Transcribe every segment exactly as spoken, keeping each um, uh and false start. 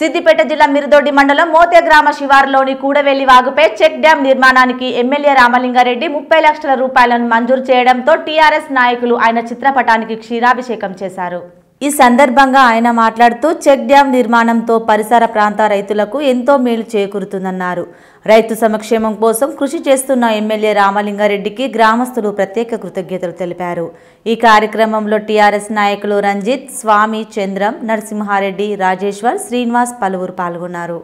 సిద్దిపేట జిల్లా మిర్దోడి మండలం మోతియాగ్రామ శివారులోని కూడవెల్లి వాగుపై చెక్ డ్యాం నిర్మాణానికి ఎమ్మెల్యే రామలీంగారెడ్డి ముప్పై లక్షల రూపాయలను మంజూరు చేయడంతో టిఆర్ఎస్ నాయకులు ఆయన చిత్రపటానికి క్షీరాభిషేకం చేశారు। ఈ సందర్భంగా ఆయన మాట్లాడుతూ చెక్ డ్యాం నిర్మాణంతో పరిసర ప్రాంత రైతులకు ఎంతో మేలు చేకూరుతుందన్నారు। రైతు సమక్షేమం కోసం కృషి చేస్తున్న ఎమ్మెల్యే రామలింగారెడ్డికి గ్రామస్తులు ప్రత్యేక కృతజ్ఞతలు తెలిపారు। ఈ కార్యక్రమంలో టిఆర్ఎస్ నాయకులు రంజిత్, స్వామి, చంద్రం, నరసింహారెడ్డి, రాజేశ్వర్, శ్రీనివాస్ పల్వూరు పాల్గొన్నారు।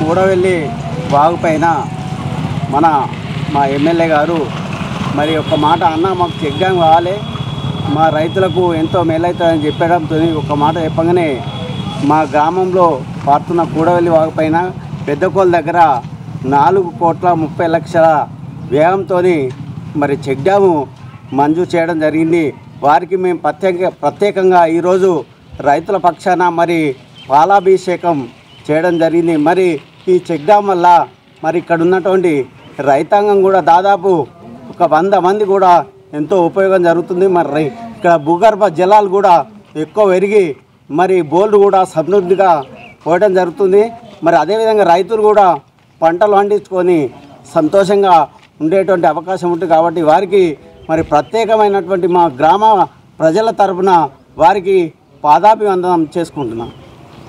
కూడవెల్లి వాగుపైన మన మా ఎమ్మెల్యే గారు మరి ఒక్క మాట అన్న మాకు చెక్ డ్యాం కావాలి, మా రైతులకు ఎంతో మేలవుతుందని చెప్పడంతో ఒక మాట చెప్పగానే మా గ్రామంలో పారుతున్న కూడవెల్లి వాగు పైన పెద్దకోళ్ళ దగ్గర నాలుగు కోట్ల ముప్పై లక్షల వ్యయంతో మరి చెక్ డ్యాము మంజూరు చేయడం జరిగింది। వారికి మేము ప్రత్యేక ప్రత్యేకంగా ఈరోజు రైతుల పక్షాన మరి పాలాభిషేకం చేయడం జరిగింది। మరి ఈ చెక్ డ్యాం వల్ల మరి ఇక్కడ ఉన్నటువంటి రైతాంగం కూడా దాదాపు ఒక వంద మంది కూడా ఎంతో ఉపయోగం జరుగుతుంది। మరి ఇక్కడ భూగర్భ జలాలు కూడా ఎక్కువ పెరిగి మరి బోర్లు కూడా సమృద్ధిగా పోయడం జరుగుతుంది। మరి అదేవిధంగా రైతులు కూడా పంటలు పండించుకొని సంతోషంగా ఉండేటువంటి అవకాశం ఉంటుంది కాబట్టి వారికి మరి ప్రత్యేకమైనటువంటి మా గ్రామ ప్రజల తరఫున వారికి పాదాభివందనం చేసుకుంటున్నాం।